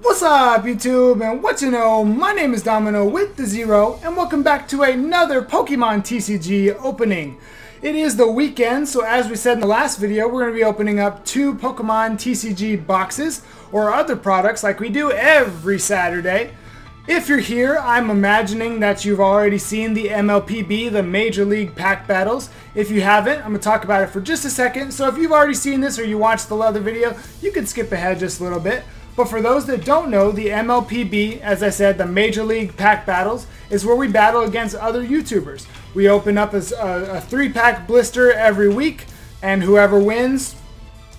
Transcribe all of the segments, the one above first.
What's up YouTube and what you know, my name is Domino with the Zero and welcome back to another Pokemon TCG opening. It is the weekend, so as we said in the last video, we're going to be opening up two Pokemon TCG boxes or other products like we do every Saturday. If you're here, I'm imagining that you've already seen the MLPB, the Major League Pack Battles. If you haven't, I'm going to talk about it for just a second, so if you've already seen this or you watched the other video, you can skip ahead just a little bit. But for those that don't know, the MLPB, as I said, the Major League Pack Battles, is where we battle against other YouTubers. We open up a 3-pack blister every week, and whoever wins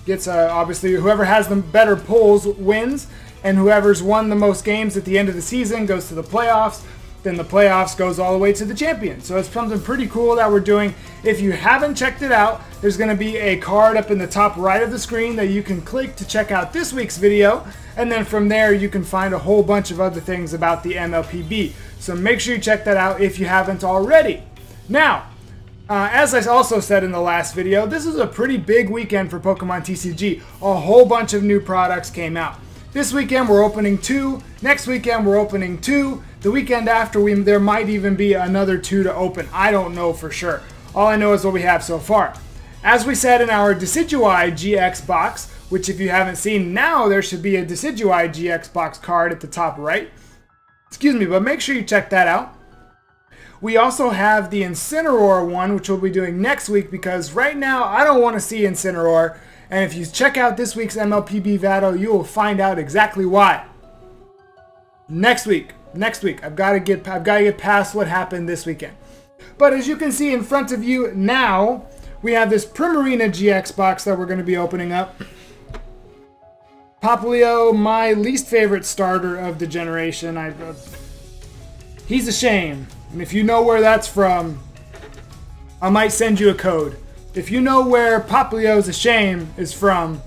gets, obviously, whoever has the better pulls wins, and whoever's won the most games at the end of the season goes to the playoffs, then the playoffs goes all the way to the champion. So it's something pretty cool that we're doing. If you haven't checked it out, there's going to be a card up in the top right of the screen that you can click to check out this week's video. And then from there, you can find a whole bunch of other things about the MLPB. So make sure you check that out if you haven't already. Now, as I also said in the last video, this is a pretty big weekend for Pokemon TCG. A whole bunch of new products came out. This weekend, we're opening two. Next weekend, we're opening two. The weekend after, there might even be another two to open. I don't know for sure. All I know is what we have so far. As we said in our Decidueye GX box, which if you haven't seen now, there should be a Decidueye GX box card at the top right. Excuse me, but make sure you check that out. We also have the Incineroar one, which we'll be doing next week because right now I don't want to see Incineroar. And if you check out this week's MLPB battle, you will find out exactly why. Next week, I've got to get past what happened this weekend. But as you can see in front of you now, we have this Primarina GX box that we're going to be opening up. Poplio, my least favorite starter of the generation. He's a shame. And if you know where that's from, I might send you a code. If you know where Poplio's a shame is from,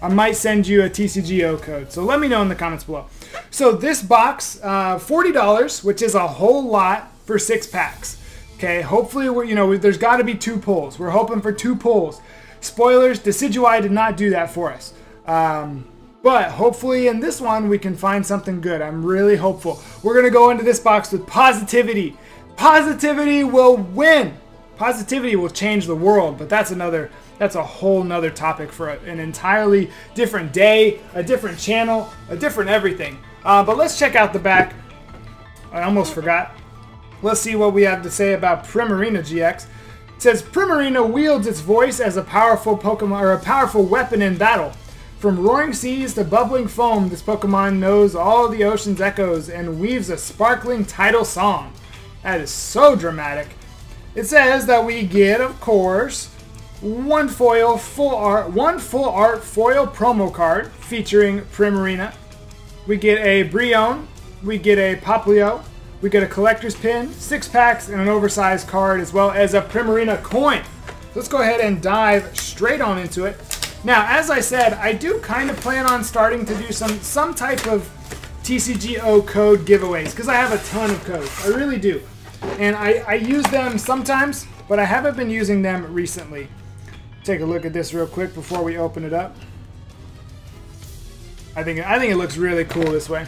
I might send you a TCGO code. So let me know in the comments below. So this box, $40, which is a whole lot for 6 packs. Okay, hopefully, there's got to be 2 pulls. We're hoping for 2 pulls. Spoilers, Decidueye did not do that for us. But hopefully in this one, we can find something good. I'm really hopeful. We're going to go into this box with positivity. Positivity will win. Positivity will change the world, but that's a whole nother topic for an entirely different day, a different channel, a different everything. But let's check out the back. I almost forgot. Let's see what we have to say about Primarina GX. It says, Primarina wields its voice as a powerful Pokemon or a powerful weapon in battle. From roaring seas to bubbling foam, this Pokemon knows all the ocean's echoes and weaves a sparkling tidal song. That is so dramatic. It says that we get, of course, one full art foil promo card featuring Primarina. We get a Brionne, we get a Poplio, we get a collector's pin, 6 packs, and an oversized card as well as a Primarina coin. Let's go ahead and dive straight on into it. Now, as I said, I do kind of plan on starting to do some type of TCGO code giveaways because I have a ton of codes. I really do. And I use them sometimes, but I haven't been using them recently. Take a look at this real quick before we open it up. I think it looks really cool this way.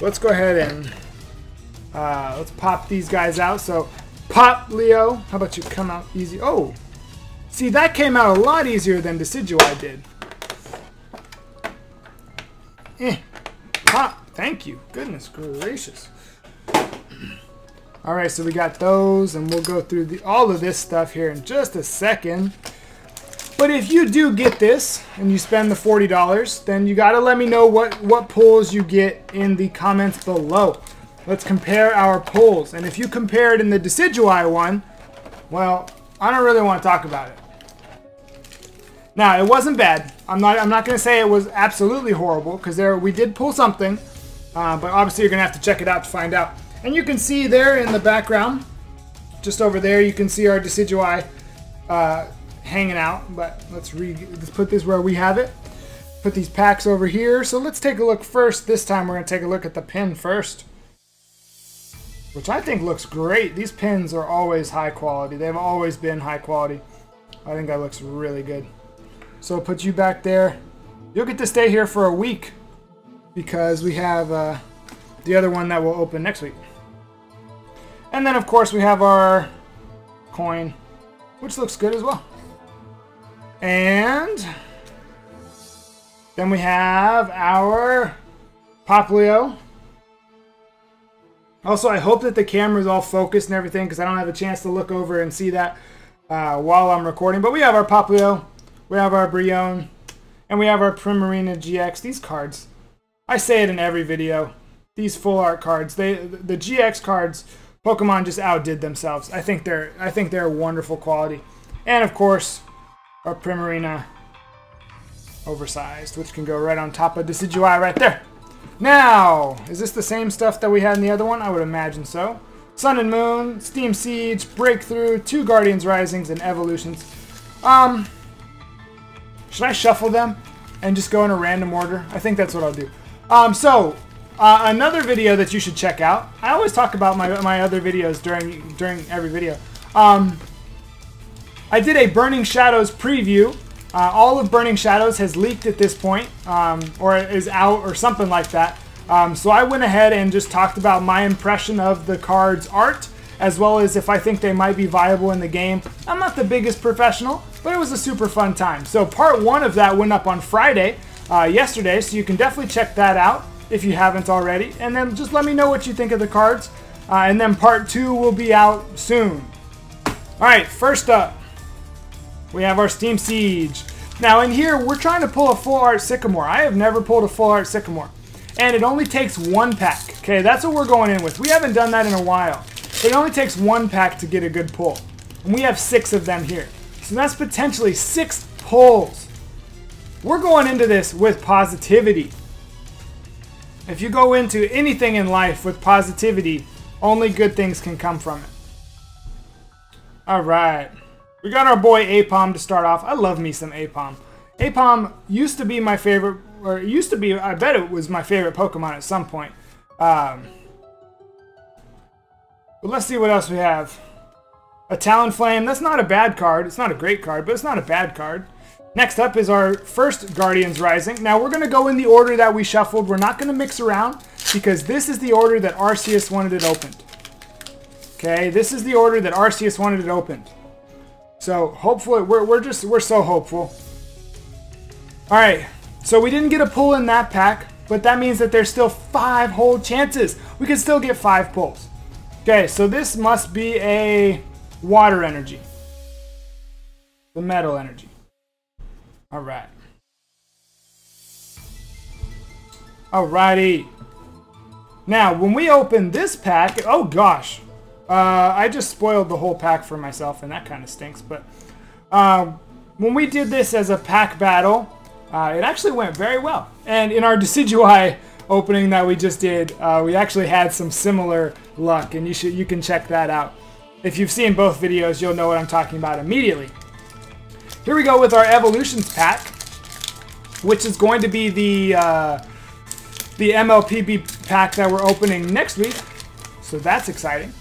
Let's go ahead and let's pop these guys out. So, Poplio, how about you come out easy? Oh, see, that came out a lot easier than Decidueye did. Pop, thank you. Goodness gracious. All right, so we got those, and we'll go through all of this stuff here in just a second. But if you do get this, and you spend the $40, then you gotta let me know what pulls you get in the comments below. Let's compare our pulls. And if you compare it in the Decidueye one, well, I don't really want to talk about it. Now, it wasn't bad. I'm not gonna say it was absolutely horrible, because we did pull something, but obviously you're gonna have to check it out to find out. And you can see there in the background, just over there, you can see our Decidueye hanging out. But let's put this where we have it. Put these packs over here. So let's take a look first. This time we're going to take a look at the pin first, which I think looks great. These pins are always high quality. They've always been high quality. I think that looks really good. So I'll put you back there. You'll get to stay here for a week. because we have the other one that will open next week. And then, of course, we have our coin, which looks good as well. And then we have our Poplio. Also, I hope that the camera's all focused and everything, because I don't have a chance to look over and see that while I'm recording. But we have our Poplio, we have our Brionne, and we have our Primarina GX. These cards, I say it in every video, these full art cards, the GX cards, Pokemon just outdid themselves. I think they're a wonderful quality. And of course, our Primarina oversized, which can go right on top of Decidueye right there. Now, is this the same stuff that we had in the other one? I would imagine so. Sun and Moon, Steam Siege, Breakthrough, 2 Guardians Risings, and Evolutions. Should I shuffle them and just go in a random order? I think that's what I'll do. Another video that you should check out. I always talk about my other videos during every video. I did a Burning Shadows preview. All of Burning Shadows has leaked at this point, or is out or something like that. So I went ahead and just talked about my impression of the card's art, as well as if I think they might be viable in the game. I'm not the biggest professional, but it was a super fun time. So part one of that went up on Friday, yesterday, so you can definitely check that out if you haven't already. And then just let me know what you think of the cards. And then part two will be out soon. All right, first up, we have our Steam Siege. Now in here, we're trying to pull a full art Sycamore. I have never pulled a full art Sycamore. And it only takes one pack. Okay, that's what we're going in with. We haven't done that in a while. It only takes one pack to get a good pull. And we have 6 of them here. So that's potentially 6 pulls. We're going into this with positivity. If you go into anything in life with positivity, only good things can come from it. All right. We got our boy Aipom to start off. I love me some Aipom. Aipom used to be my favorite, or it used to be, I bet it was my favorite Pokemon at some point. But let's see what else we have. A Talonflame. That's not a bad card. It's not a great card, but it's not a bad card. Next up is our first Guardians Rising. Now we're going to go in the order that we shuffled. We're not going to mix around because this is the order that Arceus wanted it opened. Okay, this is the order that Arceus wanted it opened. So hopefully, we're so hopeful. All right, so we didn't get a pull in that pack, but that means that there's still 5 whole chances. We could still get 5 pulls. Okay, so this must be a water energy. The metal energy. All right. Alrighty. Now, when we open this pack, oh gosh. I just spoiled the whole pack for myself, and that kind of stinks. But when we did this as a pack battle, it actually went very well. And in our Decidueye opening that we just did, we actually had some similar luck, and you can check that out. If you've seen both videos, you'll know what I'm talking about immediately. Here we go with our Evolutions pack, which is going to be the MLPB pack that we're opening next week. So that's exciting.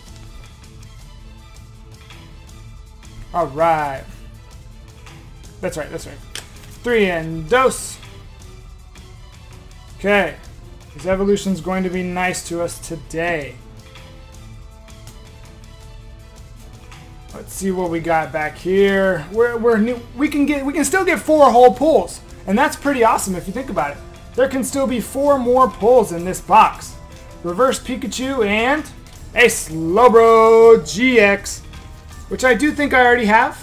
All right. That's right, that's right. 3 and dose. Okay. This evolution's going to be nice to us today. Let's see what we got back here. We're new. We can still get 4 whole pulls, and that's pretty awesome if you think about it. There can still be 4 more pulls in this box. Reverse Pikachu and a Slowbro GX. Which I do think I already have.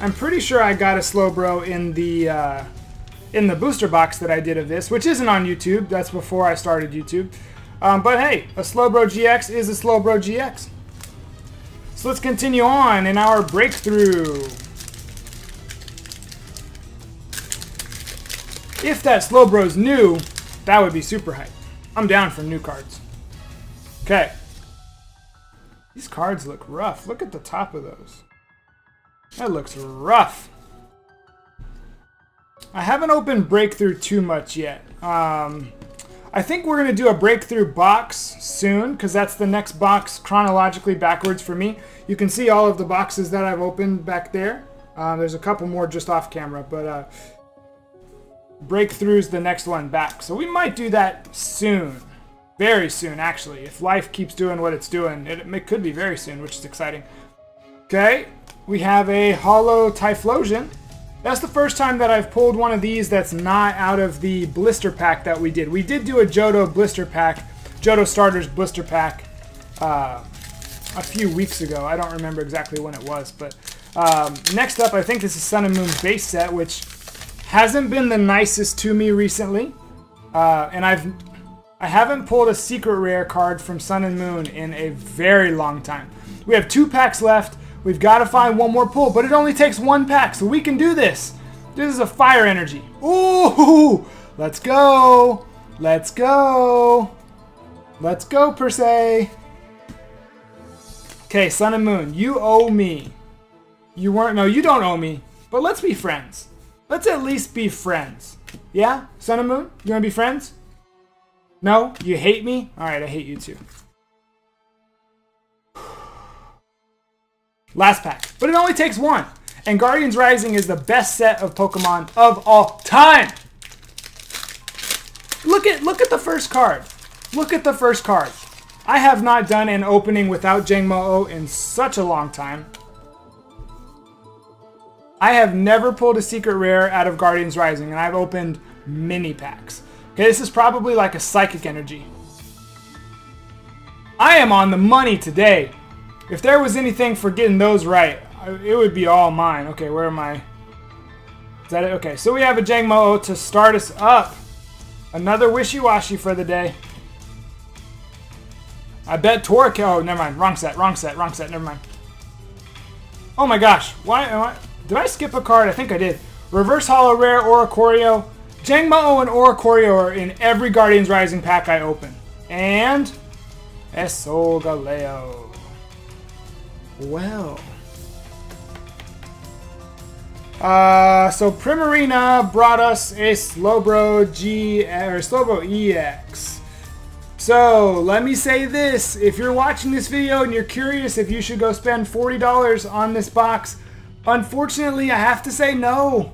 I'm pretty sure I got a Slowbro in the booster box that I did of this, which isn't on YouTube. That's before I started YouTube. But hey, a Slowbro GX is a Slowbro GX. So let's continue on in our Breakthrough. If that Slowbro's new, that would be super hype. I'm down for new cards. Okay. These cards look rough. Look at the top of those. That looks rough. I haven't opened Breakthrough too much yet. I think we're going to do a Breakthrough box soon, because that's the next box chronologically backwards for me. You can see all of the boxes that I've opened back there. There's a couple more just off camera, but Breakthrough's the next one back. So we might do that soon. Very soon, actually. If life keeps doing what it's doing, it could be very soon, which is exciting. Okay, we have a Hollow Typhlosion. That's the first time that I've pulled one of these that's not out of the blister pack that we did. We did do a Johto blister pack, Johto Starters blister pack, a few weeks ago. I don't remember exactly when it was, but next up, I think this is Sun and Moon base set, which hasn't been the nicest to me recently, and I haven't pulled a secret rare card from Sun and Moon in a very long time. We have 2 packs left. We've got to find one more pull, but it only takes 1 pack, so we can do this. This is a fire energy. Ooh, let's go. Let's go. Let's go, per se. Okay, Sun and Moon, you owe me. You weren't, no, you don't owe me, but let's be friends. Let's at least be friends. Yeah, Sun and Moon, you want to be friends? No, you hate me? All right, I hate you too. Last pack, but it only takes 1. And Guardians Rising is the best set of Pokemon of all time. Look at the first card. Look at the first card. I have not done an opening without Jangmo'o in such a long time. I have never pulled a secret rare out of Guardians Rising, and I've opened mini packs. Okay, this is probably like a psychic energy. I am on the money today. If there was anything for getting those right, it would be all mine. Okay, where am I? Is that it? Okay, so we have a Jangmo'o to start us up. Another wishy-washy for the day. I bet Torico. Oh, never mind. Wrong set, wrong set, wrong set. Never mind. Oh my gosh. Why am I... Did I skip a card? I think I did. Reverse Holo Rare Oricorio. Jangmo'o and Oricorio are in every Guardians Rising pack I open. And... Solgaleo. Well, so Primarina brought us a Slowbro GX. So let me say this: if you're watching this video and you're curious if you should go spend $40 on this box, unfortunately, I have to say no.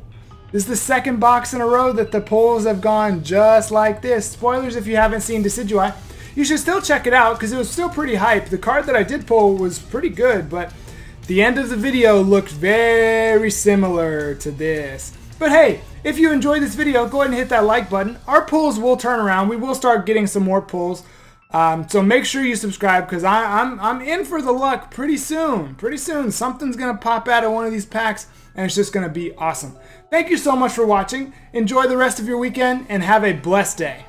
This is the second box in a row that the polls have gone just like this. Spoilers if you haven't seen Decidueye. You should still check it out because it was still pretty hype. The card that I did pull was pretty good, but the end of the video looked very similar to this. But hey, if you enjoyed this video, go ahead and hit that like button. Our pulls will turn around. We will start getting some more pulls. So make sure you subscribe because I'm in for the luck pretty soon. Pretty soon, something's going to pop out of one of these packs and it's just going to be awesome. Thank you so much for watching. Enjoy the rest of your weekend and have a blessed day.